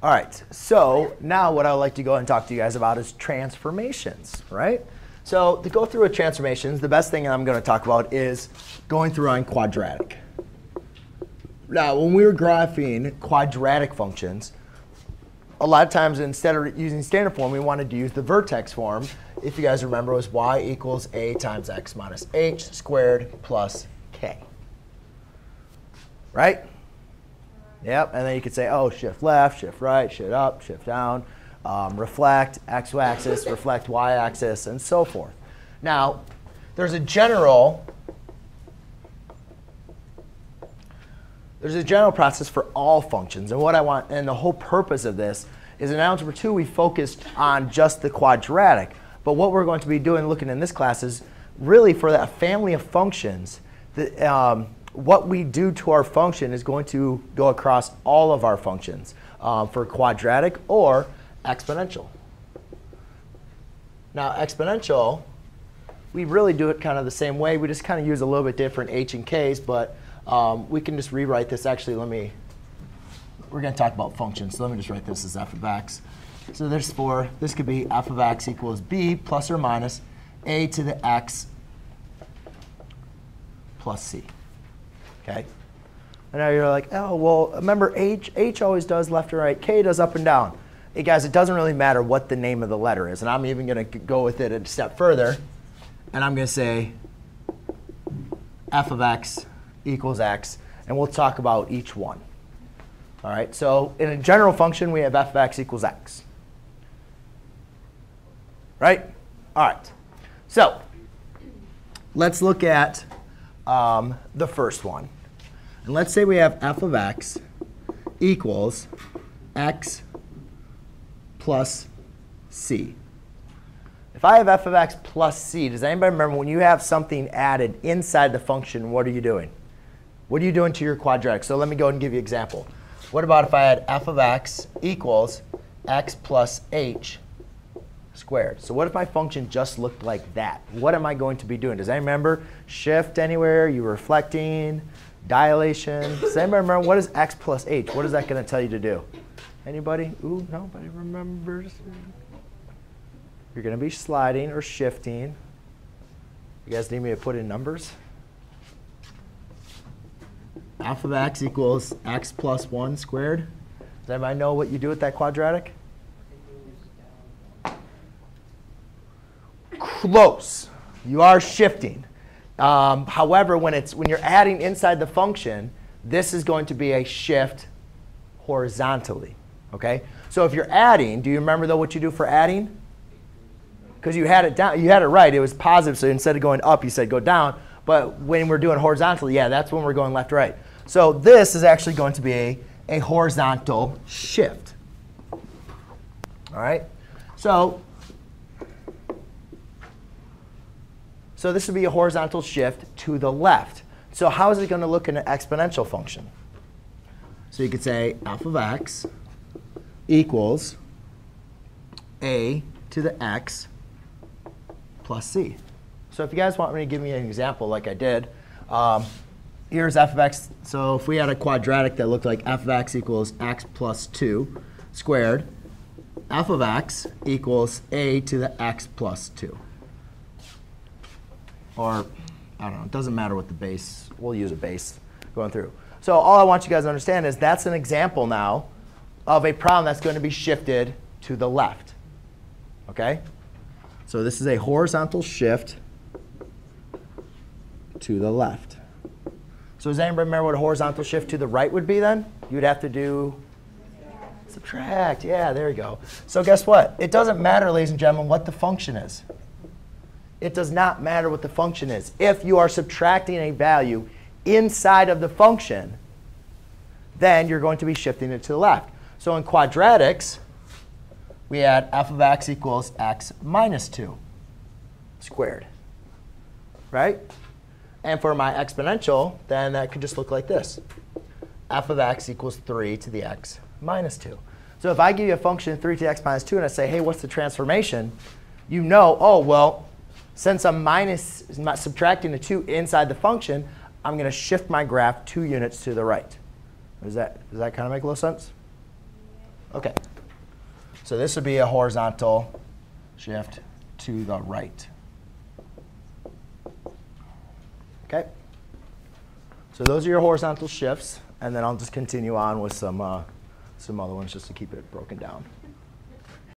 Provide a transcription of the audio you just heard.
All right, so now what I'd like to go and talk to you guys about is transformations, right? So to go through a transformations, the best thing I'm going to talk about is going through on quadratic. Now, when we were graphing quadratic functions, a lot of times instead of using standard form, we wanted to use the vertex form. If you guys remember, it was y equals a times x minus h squared plus k. Right? Yep. And then you could say, oh, shift left, shift right, shift up, shift down, reflect x-axis, reflect y-axis, and so forth. Now, there's a general process for all functions. And what I want, and the whole purpose of this is in Algebra 2 we focused on just the quadratic. But what we're going to be doing looking in this class is really for that family of functions, what we do to our function is going to go across all of our functions for quadratic or exponential. Now, exponential, we really do it kind of the same way. We just kind of use a little bit different h and k's, but we can just rewrite this. Actually, we're going to talk about functions, so let me just write this as f of x. So this could be f of x equals b plus or minus a to the x plus c. Okay. And now you're like, oh, well, remember H always does left and right. K does up and down. Hey, guys, it doesn't really matter what the name of the letter is. And I'm even going to go with it a step further. And I'm going to say f of x equals x. And we'll talk about each one. All right. So in a general function, we have f of x equals x. Right? All right. So let's look at the first one. And let's say we have f of x equals x plus c. If I have f of x plus c, does anybody remember when you have something added inside the function, what are you doing? What are you doing to your quadratic? So let me go and give you an example. What about if I had f of x equals x plus h squared? So what if my function just looked like that? What am I going to be doing? Does anybody remember shift anywhere? You reflecting? Dilation. Does anybody remember what is x plus h? What is that going to tell you to do? Anybody? Ooh, nobody remembers. You're going to be sliding or shifting. You guys need me to put in numbers? F of x equals x plus 1 squared. Does anybody know what you do with that quadratic? Close. You are shifting. However, when you're adding inside the function, this is going to be a shift horizontally. Okay? So if you're adding, do you remember though what you do for adding? Because you had it down, you had it right. It was positive, so instead of going up, you said go down. But when we're doing horizontally, yeah, that's when we're going left, right. So this is actually going to be a horizontal shift. All right? So this would be a horizontal shift to the left. So how is it going to look in an exponential function? So you could say f of x equals a to the x plus c. So if you guys want me to give me an example like I did, here's f of x. So if we had a quadratic that looked like f of x equals x plus 2 squared, f of x equals a to the x plus 2. Or, I don't know, it doesn't matter what the base, we'll use a base going through. So all I want you guys to understand is that's an example now of a problem that's going to be shifted to the left. Okay? So this is a horizontal shift to the left. So does anybody remember what a horizontal shift to the right would be then? You'd have to do subtract. Yeah, there you go. So guess what? It doesn't matter, ladies and gentlemen, what the function is. It does not matter what the function is. If you are subtracting a value inside of the function, then you're going to be shifting it to the left. So in quadratics, we add f of x equals x minus 2 squared. Right? And for my exponential, then that could just look like this. F of x equals 3 to the x minus 2. So if I give you a function 3 to the x minus 2, and I say, hey, what's the transformation? You know, oh, well, since I'm subtracting the 2 inside the function, I'm going to shift my graph 2 units to the right. Does that kind of make a little sense? OK. So this would be a horizontal shift to the right. OK? So those are your horizontal shifts. And then I'll just continue on with some other ones just to keep it broken down.